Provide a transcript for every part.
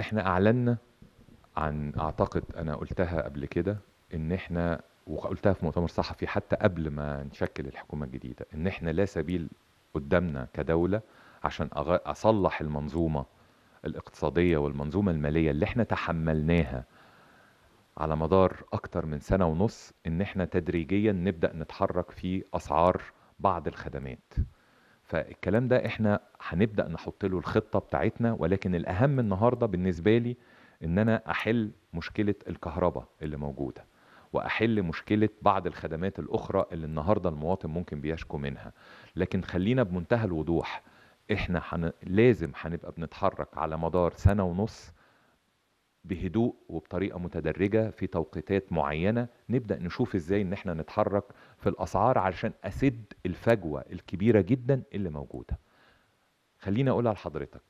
احنا اعلنا عن، اعتقد انا قلتها قبل كده، ان احنا وقلتها في مؤتمر صحفي حتى قبل ما نشكل الحكومة الجديدة، ان احنا لا سبيل قدامنا كدولة عشان اصلح المنظومة الاقتصادية والمنظومة المالية اللي احنا تحملناها على مدار اكتر من 1.5 سنة، ان احنا تدريجيا نبدأ نتحرك في اسعار بعض الخدمات. فالكلام ده احنا هنبدأ نحط له الخطة بتاعتنا. ولكن الاهم النهاردة بالنسبة لي ان انا احل مشكلة الكهرباء اللي موجودة، واحل مشكلة بعض الخدمات الاخرى اللي النهاردة المواطن ممكن بيشكو منها. لكن خلينا بمنتهى الوضوح، احنا لازم هنبقى بنتحرك على مدار 1.5 سنة بهدوء وبطريقة متدرجة في توقيتات معينة، نبدأ نشوف ازاي ان احنا نتحرك في الاسعار علشان اسد الفجوة الكبيرة جدا اللي موجودة. خلينا اقولها لحضرتك،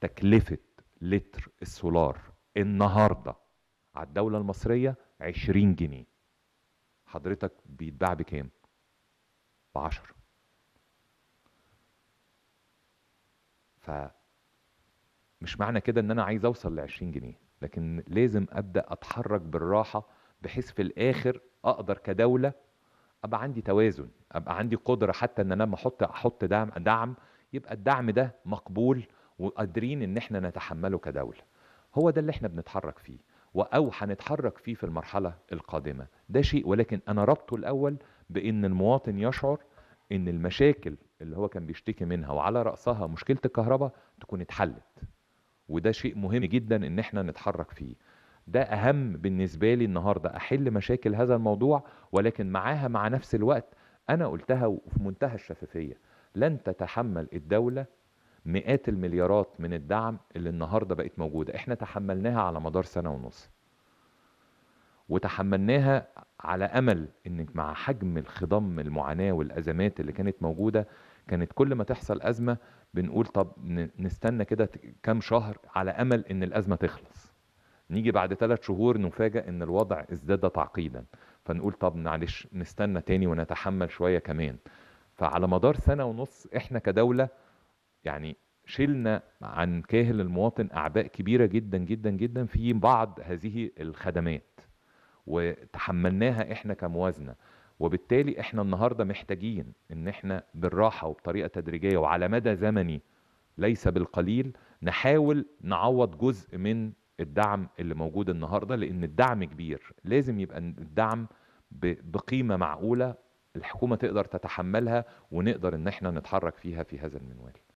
تكلفة لتر السولار النهاردة على الدولة المصرية 20 جنيه، حضرتك بيتباع بكام؟ ب10. فمش معنى كده ان انا عايز اوصل ل20 جنيه، لكن لازم ابدأ اتحرك بالراحة بحيث في الاخر اقدر كدولة ابقى عندي توازن، ابقى عندي قدرة حتى ان انا لما احط دعم يبقى الدعم ده مقبول وقادرين ان احنا نتحمله كدولة. هو ده اللي احنا بنتحرك فيه او هنتحرك فيه في المرحلة القادمة. ده شيء، ولكن انا ربطه الاول بان المواطن يشعر ان المشاكل اللي هو كان بيشتكي منها وعلى رأسها مشكلة الكهرباء تكون اتحلت. وده شيء مهم جدا ان احنا نتحرك فيه. ده اهم بالنسبة لي النهاردة، احل مشاكل هذا الموضوع، ولكن معاها مع نفس الوقت انا قلتها وفي منتهى الشفافية، لن تتحمل الدولة مئات المليارات من الدعم اللي النهاردة بقت موجودة. احنا تحملناها على مدار 1.5 سنة، وتحملناها على امل ان مع حجم الخضم المعاناة والازمات اللي كانت موجودة، كانت كل ما تحصل ازمة بنقول طب نستنى كده كام شهر على امل ان الازمة تخلص، نيجي بعد 3 شهور نفاجأ ان الوضع ازداد تعقيدا، فنقول طب معلش نستنى تاني ونتحمل شوية كمان. فعلى مدار 1.5 سنة احنا كدولة يعني شلنا عن كاهل المواطن اعباء كبيرة جدا جدا جدا في بعض هذه الخدمات، وتحملناها احنا كموازنة. وبالتالي احنا النهاردة محتاجين ان احنا بالراحة وبطريقة تدريجية وعلى مدى زمني ليس بالقليل نحاول نعوض جزء من الدعم اللي موجود النهاردة، لان الدعم كبير. لازم يبقى الدعم بقيمة معقولة الحكومة تقدر تتحملها ونقدر ان احنا نتحرك فيها في هذا المنوال.